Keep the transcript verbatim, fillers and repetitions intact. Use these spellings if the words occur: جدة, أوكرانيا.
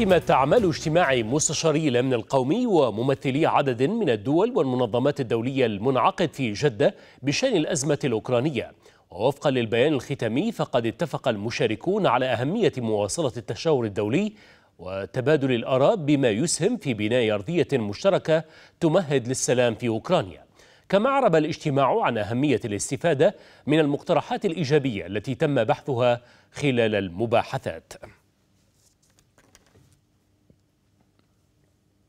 حتم تعامل اجتماع مستشاري الأمن القومي وممثلي عدد من الدول والمنظمات الدولية المنعقد في جدة بشأن الأزمة الأوكرانية. ووفقا للبيان الختامي فقد اتفق المشاركون على أهمية مواصلة التشاور الدولي وتبادل الآراء بما يسهم في بناء أرضية مشتركة تمهد للسلام في أوكرانيا. كما أعرب الاجتماع عن أهمية الاستفادة من المقترحات الإيجابية التي تم بحثها خلال المباحثات.